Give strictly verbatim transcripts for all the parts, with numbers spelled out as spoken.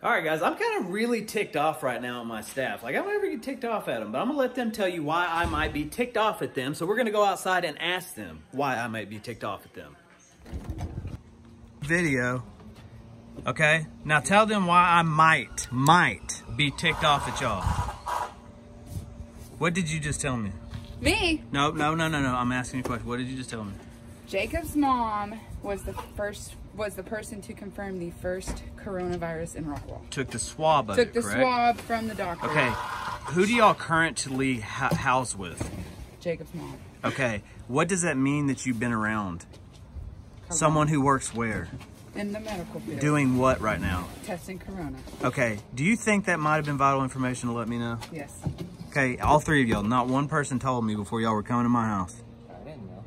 All right, guys, I'm kind of really ticked off right now at my staff. Like, I don't ever get ticked off at them, but I'm gonna let them tell you why I might be ticked off at them. So we're gonna go outside and ask them why I might be ticked off at them. Video. Okay, now tell them why I might, might be ticked off at y'all. What did you just tell me? Me? No, no, no, no, no, I'm asking you a question. What did you just tell me? Jacob's mom was the first, was the person to confirm the first coronavirus in Rockwall. Took the swab of Took it, the correct? swab from the doctor. Okay, who do y'all currently ha house with? Jacob's mom. Okay, what does that mean that you've been around? Corona. Someone who works where? In the medical field. Doing what right now? Testing corona. Okay, do you think that might have been vital information to let me know? Yes. Okay, all three of y'all, not one person told me before y'all were coming to my house. I didn't know.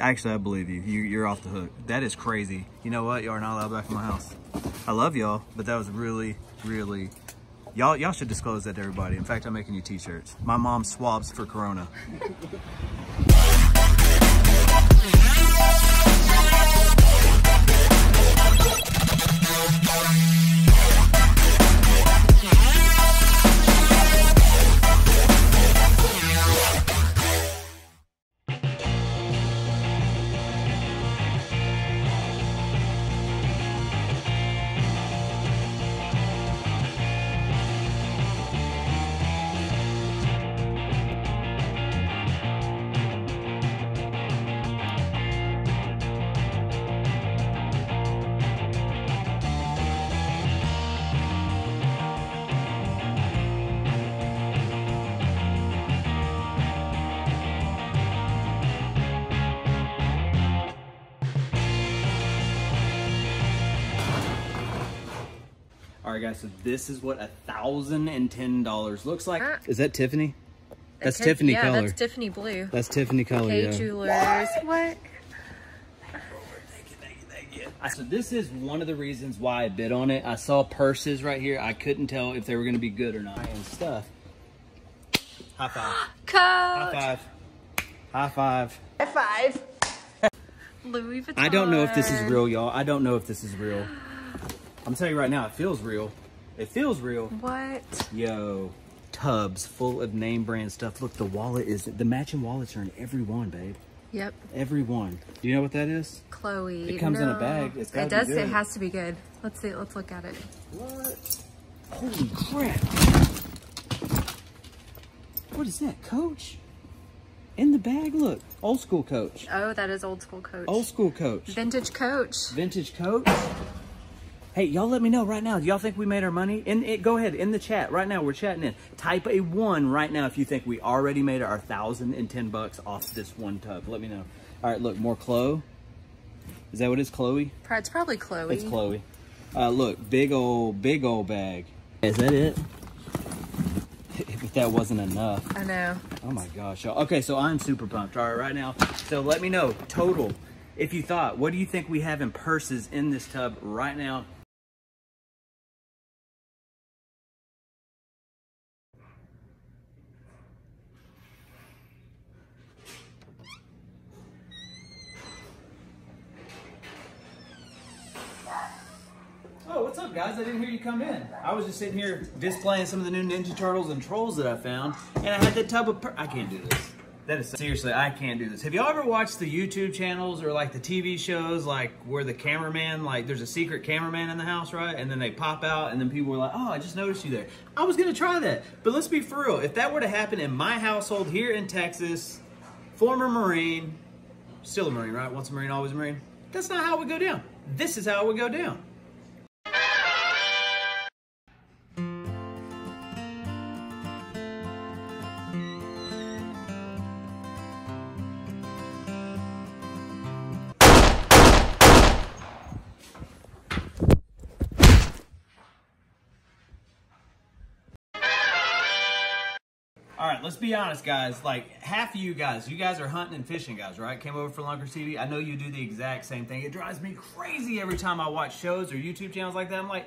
Actually, I believe you. you. You're off the hook. That is crazy. You know what? Y'all are not allowed back in my house. I love y'all, but that was really, really... Y'all y'all should disclose that to everybody. In fact, I'm making you t-shirts. My mom swabs for corona. All right, guys, so this is what a thousand ten dollars looks like. Uh, is that Tiffany? That's could, Tiffany yeah, color. Yeah, that's Tiffany blue. That's Tiffany color, okay, yeah. Jewelers. What? what? Thank you, thank you, thank you. I, so this is one of the reasons why I bid on it. I saw purses right here. I couldn't tell if they were going to be good or not and stuff. High five. Coach. High five. High five. High five. Louis Vuitton. I don't know if this is real, y'all. I don't know if this is real. I'm telling you right now, it feels real. It feels real. What? Yo, tubs full of name brand stuff. Look, the wallet is, the matching wallets are in every one, babe. Yep. Every one. Do you know what that is? Chloe. It comes no. in a bag. It's gotta it does. Be good. It has to be good. Let's see. Let's look at it. What? Holy crap. What is that, Coach? In the bag, look. Old school Coach. Oh, that is old school Coach. Old school Coach. Vintage Coach. Vintage Coach. Hey, y'all let me know right now. Do y'all think we made our money? In it, go ahead, in the chat right now. We're chatting in. Type a one right now if you think we already made our one thousand ten bucks off this one tub. Let me know. All right, look, more Chloe. Is that what it is, Chloe? It's probably Chloe. It's Chloe. Uh, look, big old, big old bag. Is that it? If that wasn't enough. I know. Oh, my gosh. Okay, so I'm super pumped. All right, right now. So let me know, total, if you thought, what do you think we have in purses in this tub right now? What's up, guys? I didn't hear you come in. I was just sitting here displaying some of the new Ninja Turtles and Trolls that I found, and I had that tub of per I can't do this. That is seriously, I can't do this. Have y'all ever watched the YouTube channels or like the T V shows, like where the cameraman, like there's a secret cameraman in the house, right? And then they pop out, and then people were like, "Oh, I just noticed you there." I was gonna try that, but let's be for real. If that were to happen in my household here in Texas, former Marine, still a Marine, right? Once a Marine, always a Marine. That's not how it would go down. This is how it would go down. All right, let's be honest, guys. Like, half of you guys, you guys are hunting and fishing guys, right? Came over for Lunker T V. I know you do the exact same thing. It drives me crazy every time I watch shows or YouTube channels like that. I'm like,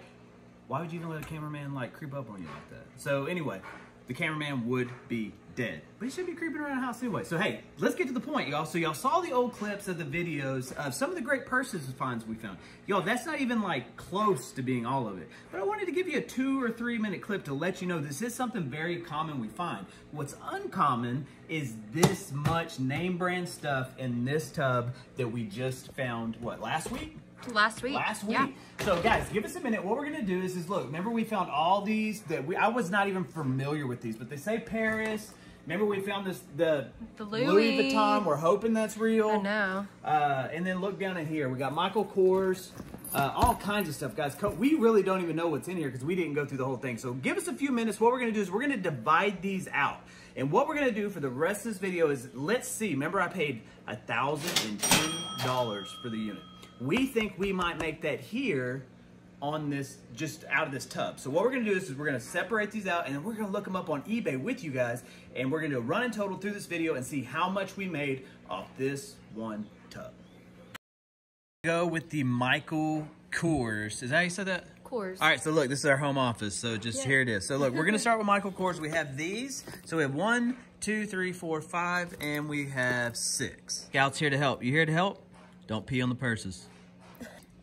why would you even let a cameraman, like, creep up on you like that? So, anyway, the cameraman would be dead. But he should be creeping around the house anyway. So hey, let's get to the point, y'all. So y'all saw the old clips of the videos of some of the great purses finds we found. Y'all, that's not even like close to being all of it. But I wanted to give you a two or three minute clip to let you know this is something very common we find. What's uncommon is this much name brand stuff in this tub that we just found, what, last week? Last week. Last week. Yeah. So guys, give us a minute. What we're going to do is, is look, remember we found all these that we, I was not even familiar with these, but they say Paris. Remember we found this, the, the Louis. Louis Vuitton. We're hoping that's real. I know. Uh, and then look down in here. We got Michael Kors, uh, all kinds of stuff, guys. We really don't even know what's in here because we didn't go through the whole thing. So give us a few minutes. What we're going to do is we're going to divide these out. And what we're going to do for the rest of this video is, let's see. Remember I paid one thousand ten dollars for the unit. We think we might make that here on this, just out of this tub. So what we're gonna do is, is we're gonna separate these out and then we're gonna look them up on eBay with you guys, and we're gonna run in total through this video and see how much we made off this one tub. Go with the Michael Kors. Is that how you said that? Kors. All right, so look, this is our home office. So just yeah. Here it is. So look, we're gonna start with Michael Kors. We have these. So we have one, two, three, four, five, and we have six. Scout's here to help. You here to help? Don't pee on the purses.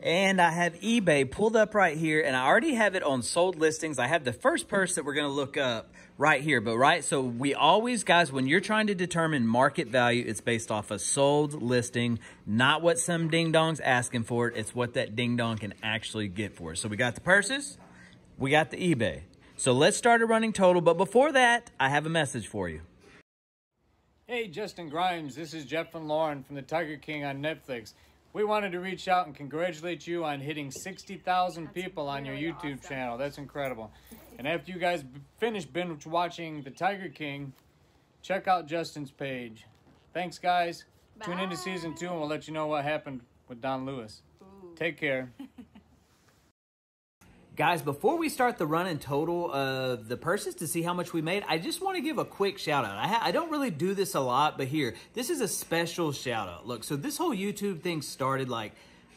And I have eBay pulled up right here, and I already have it on sold listings. I have the first purse that we're gonna look up right here, but right, so we always, guys, when you're trying to determine market value, it's based off a sold listing, not what some ding-dong's asking for it, it's what that ding-dong can actually get for it. So we got the purses, we got the eBay. So let's start a running total, but before that, I have a message for you. Hey, Justin Grimes, this is Jeff and Lauren from the Tiger King on Netflix. We wanted to reach out and congratulate you on hitting sixty thousand people on your YouTube channel. That's incredible. And after you guys finish binge watching the Tiger King, check out Justin's page. Thanks, guys. Bye. Tune into season two and we'll let you know what happened with Don Lewis. Ooh. Take care. Guys, before we start the run in total of the purses to see how much we made, I just want to give a quick shout out. I, ha I don't really do this a lot, but here, this is a special shout out. Look, so this whole YouTube thing started like,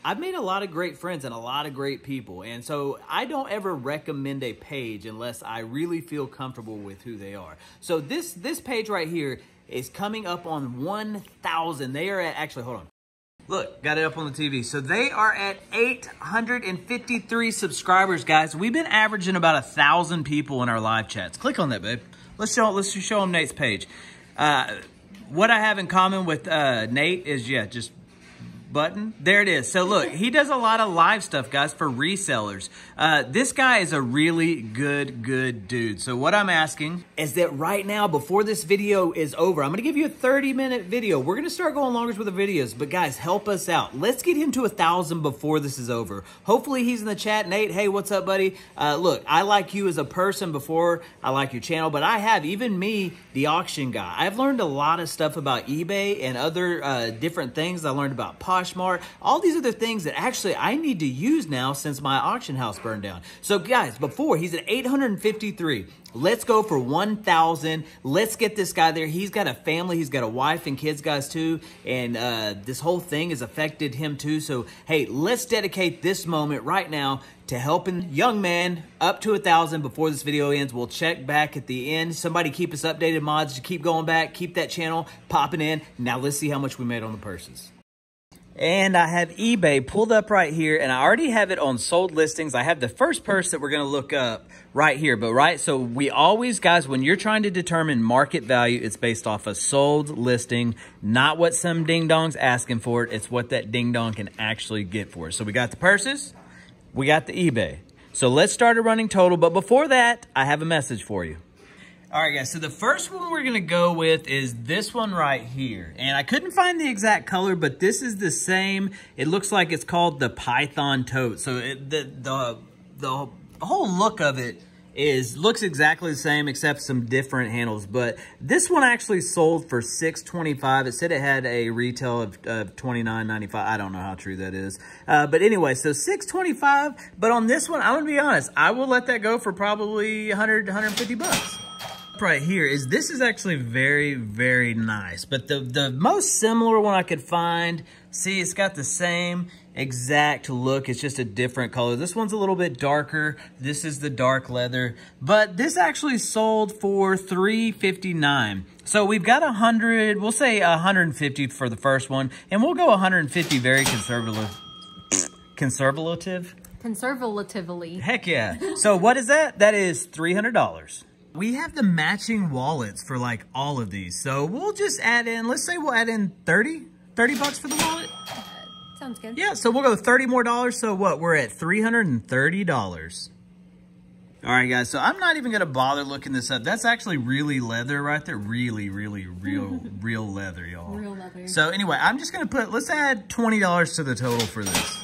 I've made a lot of great friends and a lot of great people. And so I don't ever recommend a page unless I really feel comfortable with who they are. So this, this page right here is coming up on one thousand. They are at, actually, hold on. Look, got it up on the T V. So they are at eight hundred fifty-three subscribers, guys. We've been averaging about one thousand people in our live chats. Click on that, babe. Let's show, let's show them Nate's page. Uh, what I have in common with uh, Nate is, yeah, just button. There it is. So look, he does a lot of live stuff, guys, for resellers. Uh, this guy is a really good, good dude. So what I'm asking is that right now, before this video is over, I'm going to give you a thirty minute video. We're going to start going longer with the videos, but guys, help us out. Let's get him to a thousand before this is over. Hopefully he's in the chat. Nate, hey, what's up, buddy? Uh, look, I like you as a person before I like your channel, but I have, even me, the auction guy. I've learned a lot of stuff about eBay and other uh, different things. I learned about podcasts. Poshmark, all these other things that actually I need to use now since my auction house burned down. So guys, before he's at eight hundred fifty-three, let's go for one thousand. Let's get this guy there. He's got a family. He's got a wife and kids, guys, too. And uh, this whole thing has affected him, too. So, hey, let's dedicate this moment right now to helping young man up to one thousand before this video ends. We'll check back at the end. Somebody keep us updated, mods. Just keep going back. Keep that channel popping in. Now, let's see how much we made on the purses. And I have eBay pulled up right here, and I already have it on sold listings. I have the first purse that we're going to look up right here, but right, so we always, guys, when you're trying to determine market value, it's based off a sold listing, not what some ding-dong's asking for it, it's what that ding-dong can actually get for it. So we got the purses, we got the eBay. So let's start a running total, but before that, I have a message for you. All right, guys, so the first one we're going to go with is this one right here. And I couldn't find the exact color, but this is the same. It looks like it's called the Python Tote. So it, the, the, the whole look of it is looks exactly the same except some different handles. But this one actually sold for six twenty-five. It said it had a retail of, of twenty-nine ninety-five. I don't know how true that is. Uh, but anyway, so six twenty-five. But on this one, I'm going to be honest. I will let that go for probably one hundred, one hundred fifty bucks. Right here is this is actually very very nice, but the the most similar one I could find, see, it's got the same, exact look. It's just a different color. This one's a little bit darker. This is the dark leather, but this actually sold for three fifty-nine. So we've got a hundred, we'll say one hundred fifty for the first one, and we'll go one hundred fifty very conservative. Conservative? Conservatively. Heck yeah. So what is that? That is three hundred dollars. We have the matching wallets for like all of these. So we'll just add in, let's say we'll add in thirty bucks for the wallet. Uh, sounds good. Yeah, so we'll go thirty more dollars. So what, we're at three hundred thirty dollars. All right, guys, so I'm not even gonna bother looking this up. That's actually really leather right there. Really, really, real, real leather, y'all. Real leather. So anyway, I'm just gonna put, let's add twenty dollars to the total for this.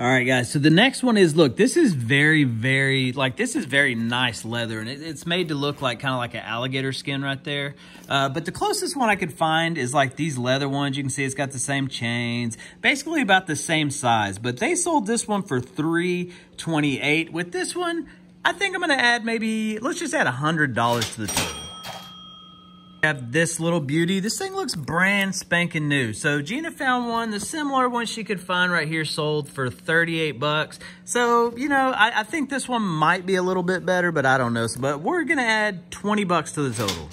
All right, guys, so the next one is, look, this is very, very, like, this is very nice leather, and it, it's made to look like kind of like an alligator skin right there. Uh, but the closest one I could find is, like, these leather ones. You can see it's got the same chains, basically about the same size. But they sold this one for three twenty-eight. With this one, I think I'm going to add maybe, let's just add one hundred dollars to the total. We have this little beauty. This thing looks brand spanking new. So Gina found one. The similar one she could find right here sold for thirty-eight bucks. So, you know, I, I think this one might be a little bit better, but I don't know. So, but we're going to add twenty bucks to the total.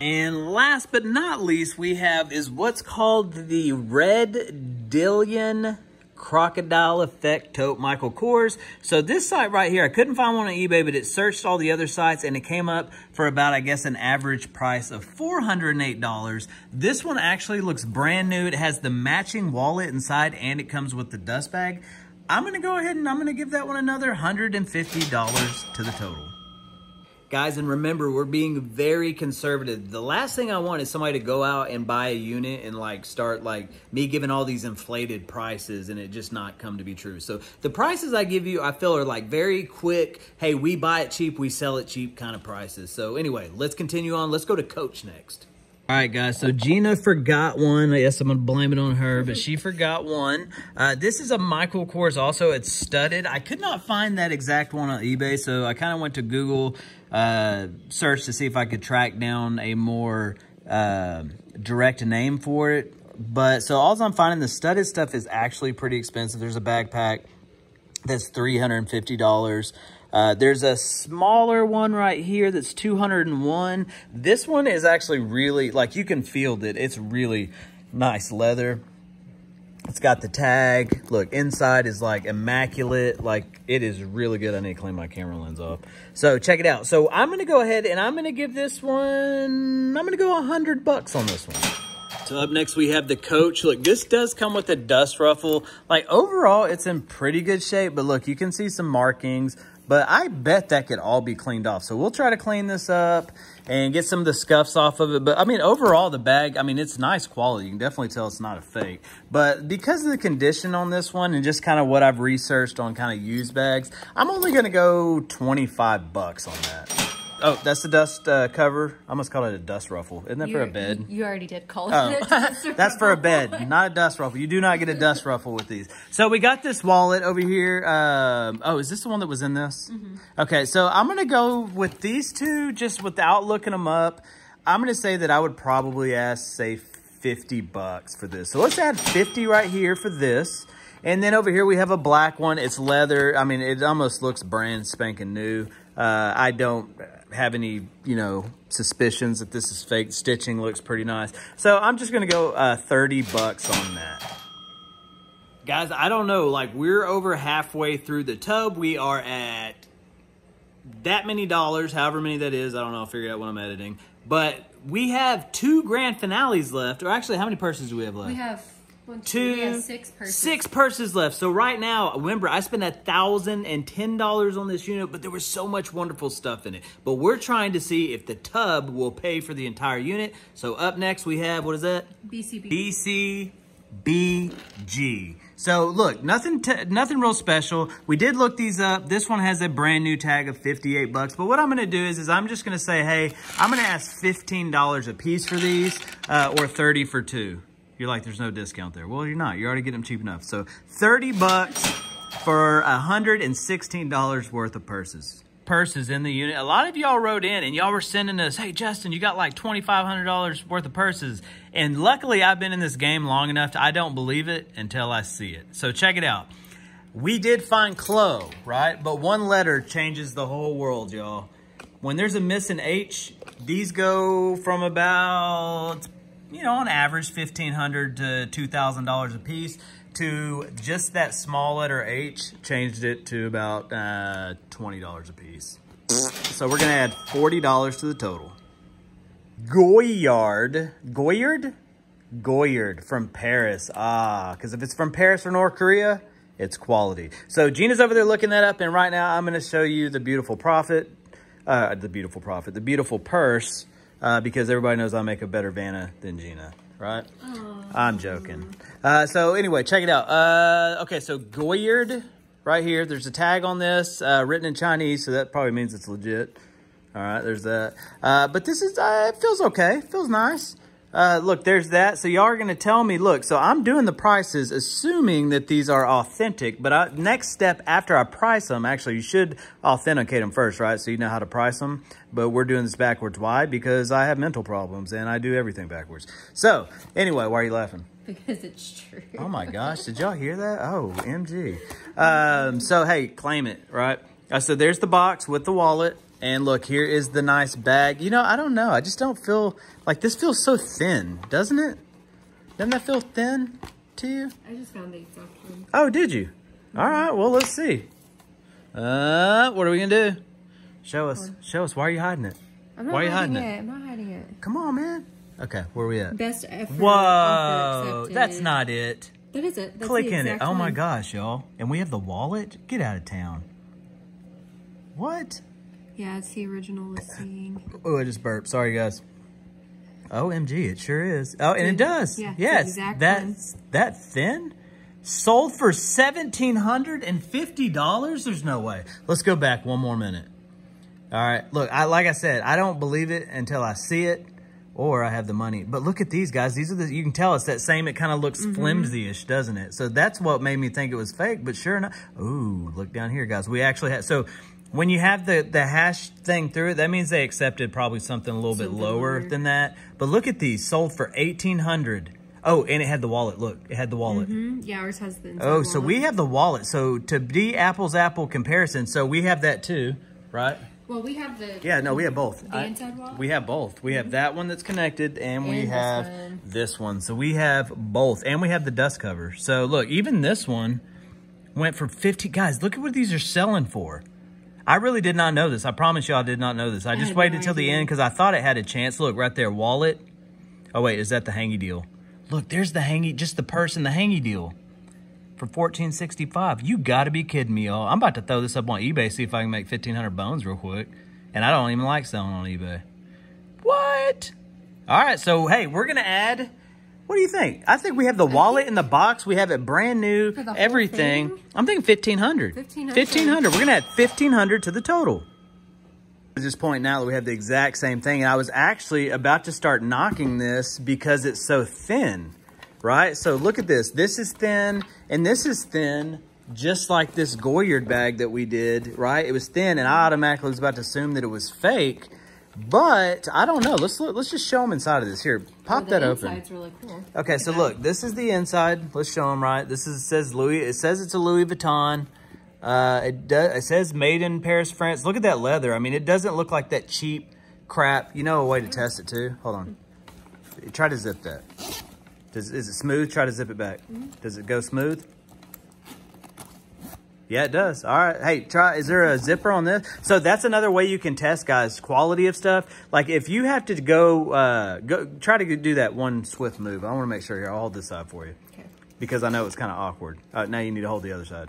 And last but not least, we have is what's called the Red Dillion Crocodile Effect Tote Michael Kors. So this site right here, I couldn't find one on eBay, but it searched all the other sites and it came up for about, I guess, an average price of four hundred eight dollars. This one actually looks brand new. It has the matching wallet inside and it comes with the dust bag. I'm going to go ahead and I'm going to give that one another one hundred fifty dollars to the total. Guys, and remember, we're being very conservative. The last thing I want is somebody to go out and buy a unit and like start like me giving all these inflated prices and it just not come to be true. So the prices I give you, I feel are like very quick. Hey, we buy it cheap, we sell it cheap kind of prices. So anyway, let's continue on. Let's go to Coach next. All right, guys, so Gina forgot one. I guess I'm going to blame it on her, but she forgot one. Uh, this is a Michael Kors also. It's studded. I could not find that exact one on eBay, so I kind of went to Google uh, search to see if I could track down a more uh, direct name for it. But so all I'm finding, the studded stuff is actually pretty expensive. There's a backpack that's three hundred fifty dollars. Uh, there's a smaller one right here that's two hundred one. This one is actually really, like, you can feel it. It's really nice leather. It's got the tag. Look, inside is, like, immaculate. Like, it is really good. I need to clean my camera lens off. So, check it out. So, I'm going to go ahead and I'm going to give this one, I'm going to go one hundred bucks on this one. So up next, we have the Coach. Look, this does come with a dust ruffle. Like, overall, it's in pretty good shape. But, look, you can see some markings. But I bet that could all be cleaned off. So we'll try to clean this up and get some of the scuffs off of it. But, I mean, overall, the bag, I mean, it's nice quality. You can definitely tell it's not a fake. But because of the condition on this one and just kind of what I've researched on kind of used bags, I'm only going to go twenty-five bucks on that. Oh, that's the dust uh, cover. I almost called it a dust ruffle. Isn't that you, for a bed? You already did call it oh. a dust ruffle. That's for a bed, not a dust ruffle. You do not get a dust ruffle with these. So we got this wallet over here. Um, oh, is this the one that was in this? Mm-hmm. Okay, so I'm going to go with these two just without looking them up. I'm going to say that I would probably ask, say, fifty bucks for this. So let's add fifty right here for this. And then over here we have a black one. It's leather. I mean, it almost looks brand spanking new. Uh, I don't have any, you know, suspicions that this is fake. Stitching looks pretty nice. So I'm just going to go uh, thirty bucks on that. Guys, I don't know. Like, we're over halfway through the tub. We are at that many dollars, however many that is. I don't know. I'll figure it out when I'm editing. But we have two grand finales left. Or actually, how many purses do we have left? We have... One, two, two yeah, six, purses. six purses left. So right now, remember, I spent one thousand ten dollars on this unit, but there was so much wonderful stuff in it. But we're trying to see if the tub will pay for the entire unit. So up next we have, what is that? B C B G. B C B G. So look, nothing t nothing real special. We did look these up. This one has a brand new tag of fifty-eight bucks. But what I'm going to do is, is I'm just going to say, hey, I'm going to ask fifteen dollars a piece for these uh, or thirty for two. You're like, there's no discount there. Well, you're not. You're already getting them cheap enough. So thirty bucks for one hundred sixteen dollars worth of purses. purses in the unit. A lot of y'all wrote in and y'all were sending us, hey, Justin, you got like twenty-five hundred dollars worth of purses. And luckily, I've been in this game long enough to, I don't believe it until I see it. So check it out. We did find Chloe, right? But one letter changes the whole world, y'all. When there's a missing H, these go from about, you know, on average, fifteen hundred dollars to two thousand dollars a piece, to just that small letter H, changed it to about uh, twenty dollars a piece. So we're gonna add forty dollars to the total. Goyard, Goyard? Goyard from Paris, ah, because if it's from Paris or North Korea, it's quality. So Gina's over there looking that up, and right now I'm gonna show you the beautiful profit, uh, the beautiful profit, the beautiful purse, uh, because everybody knows I make a better Vanna than Gina, right? Aww. I'm joking. Uh, so anyway, check it out. Uh, okay, so Goyard right here. There's a tag on this uh, written in Chinese, so that probably means it's legit. All right, there's that. Uh, but this is, uh, it feels okay. It feels nice. Uh, look, there's that. So y'all are going to tell me, look, so I'm doing the prices assuming that these are authentic, but I, next step after I price them, actually you should authenticate them first, right? So you know how to price them, but we're doing this backwards. Why? Because I have mental problems and I do everything backwards. So anyway, why are you laughing? Because it's true. Oh my gosh. Did y'all hear that? Oh, M G. Um, so hey, claim it, right? Uh, so there's the box with the wallet. And look, here is the nice bag. You know, I don't know. I just don't feel like this feels so thin, doesn't it? Doesn't that feel thin to you? I just found the exact one. Oh, did you? Mm-hmm. All right. Well, let's see. Uh, what are we going to do? Show us. Show us. Why are you hiding it? I'm not Why are you hiding, hiding it? it? I'm not hiding it. Come on, man. Okay. Where are we at? Best effort. Whoa. That's not it. That is it. That's Click in it. Oh one. my gosh, y'all. And we have the wallet? Get out of town. What? Yeah, it's the original listing. Oh, I just burped. Sorry, guys. O M G, it sure is. Oh, and it does. Yeah, yes, that's that thin. Sold for one thousand seven hundred fifty dollars? There's no way. Let's go back one more minute. All right. Look, I like I said, I don't believe it until I see it or I have the money. But look at these, guys. These are the, you can tell it's that same. It kind of looks mm-hmm. flimsy-ish, doesn't it? So that's what made me think it was fake, but sure enough. Ooh, look down here, guys. We actually had... So... When you have the, the hash thing through it, that means they accepted probably something a little something bit lower, lower than that. But look at these. Sold for eighteen hundred dollars. Oh, and it had the wallet. Look, it had the wallet. Mm-hmm. Yeah, ours has the Oh, wallet. So we have the wallet. So to be Apple's Apple comparison, so we have that too, right? Well, we have the... Yeah, no, we have both. The I, inside wallet? We have both. We have mm-hmm. that one that's connected, and, and we have this one. this one. So we have both. And we have the dust cover. So look, even this one went for fifty. Guys, look at what these are selling for. I really did not know this. I promise you I did not know this. I, I just waited no till the end because I thought it had a chance. Look, right there, wallet. Oh, wait, is that the hangy deal? Look, there's the hangy, just the purse and the hangy deal for fourteen sixty-five. You got to be kidding me, y'all. I'm about to throw this up on eBay, see if I can make fifteen hundred bones real quick. And I don't even like selling on eBay. What? All right, so, hey, we're going to add... What do you think? I think we have the wallet in the box. We have it brand new, everything. I'm thinking fifteen hundred. fifteen hundred. fifteen hundred. We're going to add fifteen hundred to the total. At this point now that we have the exact same thing. And I was actually about to start knocking this because it's so thin, right? So look at this. This is thin and this is thin. Just like this Goyard bag that we did, right? It was thin and I automatically was about to assume that it was fake. But I don't know. Let's look, let's just show them inside of this. Here, pop oh, that open. The inside's really cool. Okay, so look, this is the inside. Let's show them right. This is it says Louis. It says it's a Louis Vuitton. Uh, it does. It says made in Paris, France. Look at that leather. I mean, it doesn't look like that cheap crap. You know a way to test it too. Hold on. Try to zip that. Does is it smooth? Try to zip it back. Does it go smooth? Yeah, it does. All right. Hey, try. Is there a zipper on this? So that's another way you can test, guys, quality of stuff. Like if you have to go, uh, go try to do that one swift move. I want to make sure here. I'll hold this side for you. Okay. Because I know it's kind of awkward. Uh, now you need to hold the other side.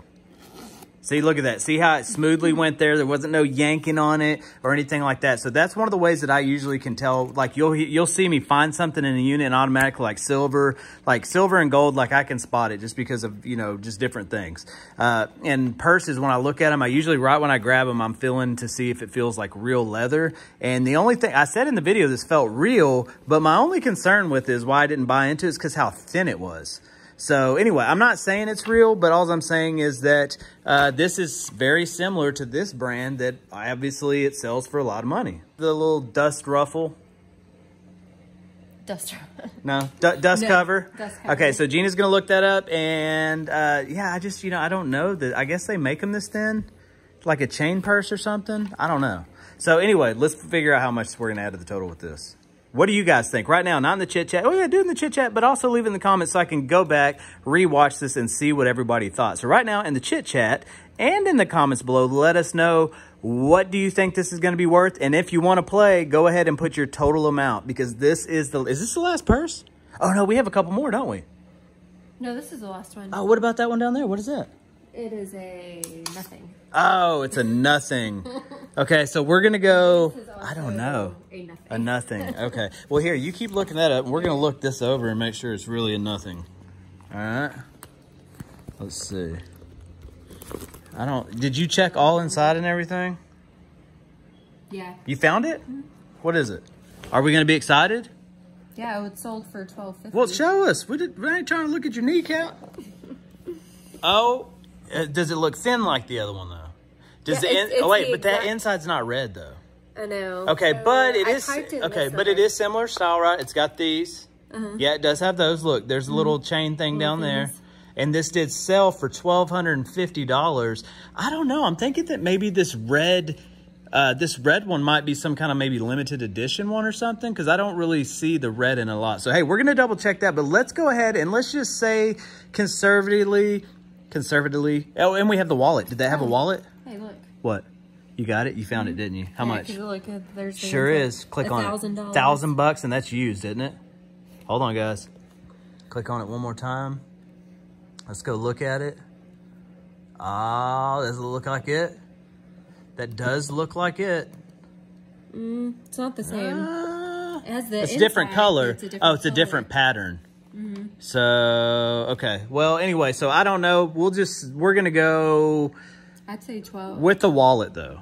See, look at that. See how it smoothly went there. There wasn't no yanking on it or anything like that. So that's one of the ways that I usually can tell. Like you'll you'll see me find something in a unit and automatically like silver, like silver and gold. Like I can spot it just because of, you know, just different things. Uh, and purses, when I look at them, I usually right when I grab them, I'm feeling to see if it feels like real leather. And the only thing I said in the video, this felt real. But my only concern with is why I didn't buy into it is because how thin it was. So anyway, I'm not saying it's real, but all I'm saying is that uh, this is very similar to this brand that obviously it sells for a lot of money. The little dust ruffle. Dust No, D dust no, cover. Dust cover. Okay, so Gina's going to look that up. And uh, yeah, I just, you know, I don't know. That I guess they make them this thin, like a chain purse or something. I don't know. So anyway, let's figure out how much we're going to add to the total with this. What do you guys think right now? Not in the chit chat. Oh yeah, do it in the chit chat, but also leave it in the comments so I can go back, rewatch this and see what everybody thought. So right now in the chit chat and in the comments below, let us know what do you think this is going to be worth? And if you want to play, go ahead and put your total amount because this is the, is this the last purse? Oh no, we have a couple more, don't we? No, this is the last one. Oh, what about that one down there? What is that? It is a nothing. Oh, it's a nothing. Okay, so we're going to go, I don't know, a nothing. a nothing. Okay. Well, here, you keep looking that up. We're going to look this over and make sure it's really a nothing. All right. Let's see. I don't, did you check all inside and everything? Yeah. You found it? Mm-hmm. What is it? Are we going to be excited? Yeah, it sold for twelve fifty. Well, show us. We, did, we ain't trying to look at your kneecap. Oh. Does it look thin like the other one though? Does yeah, the in, it's, it's oh wait, the but that inside's not red though. I know. Okay, I but know. it is okay, but it is similar style, right? It's got these. Uh-huh. Yeah, it does have those. Look, there's a little mm-hmm. chain thing down there, and this did sell for twelve hundred and fifty dollars. I don't know. I'm thinking that maybe this red, uh, this red one might be some kind of maybe limited edition one or something because I don't really see the red in a lot. So hey, we're gonna double check that, but let's go ahead and let's just say conservatively. Conservatively. Oh, and we have the wallet. Did that have a wallet? Hey, look. What? You got it? You found it, didn't you? How yeah, much? Look, there's sure is. Like Click on thousand dollars. it. Thousand bucks, and that's used, isn't it? Hold on, guys. Click on it one more time. Let's go look at it. Ah, oh, does it look like it? That does look like it. Mm, it's not the same. Uh, it has the it's a different color. It's a different oh, it's a different color. pattern. Mm-hmm. So, okay. Well, anyway, so I don't know. We'll just, we're going to go. I'd say twelve. With the wallet, though.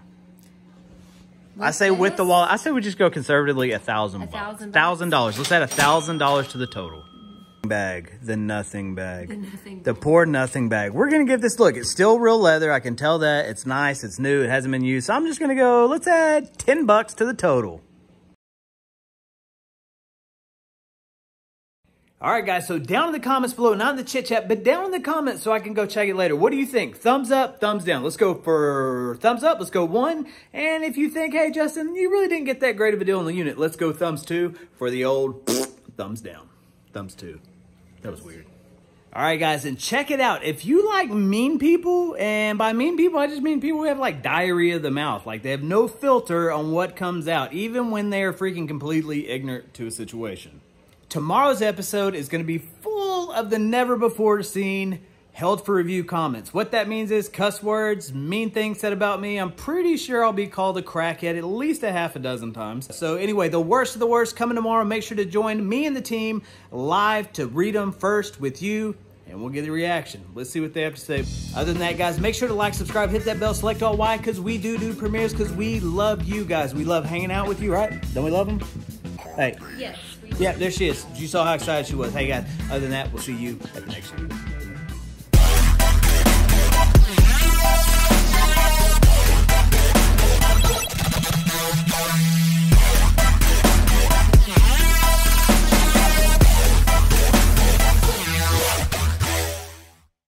With I say this? with the wallet. I say we just go conservatively a thousand bucks. thousand thousand dollars. Let's add a thousand dollars to the total. Bag. The nothing bag. The nothing bag. The poor nothing bag. We're going to give this, look, it's still real leather. I can tell that. It's nice. It's new. It hasn't been used. So I'm just going to go, let's add ten bucks to the total. All right, guys, so down in the comments below, not in the chit-chat, but down in the comments so I can go check it later. What do you think? Thumbs up, thumbs down. Let's go for thumbs up. Let's go one. And if you think, hey, Justin, you really didn't get that great of a deal on the unit, let's go thumbs two for the old thumbs down. Thumbs two. That was weird. All right, guys, and check it out. If you like mean people, and by mean people, I just mean people who have, like, diarrhea of the mouth. Like, they have no filter on what comes out, even when they are freaking completely ignorant to a situation. Tomorrow's episode is going to be full of the never-before-seen held for review comments. What that means is cuss words, mean things said about me. I'm pretty sure I'll be called a crackhead at least a half a dozen times. So anyway, the worst of the worst coming tomorrow. Make sure to join me and the team live to read them first with you, and we'll get the reaction. Let's see what they have to say. Other than that, guys, make sure to like, subscribe, hit that bell, select all. Why? Because we do do premieres because we love you guys. We love hanging out with you, right? Don't we love them? Hey. Yes. Yeah, there she is. You saw how excited she was. Hey, guys, other than that, we'll see you at the next one.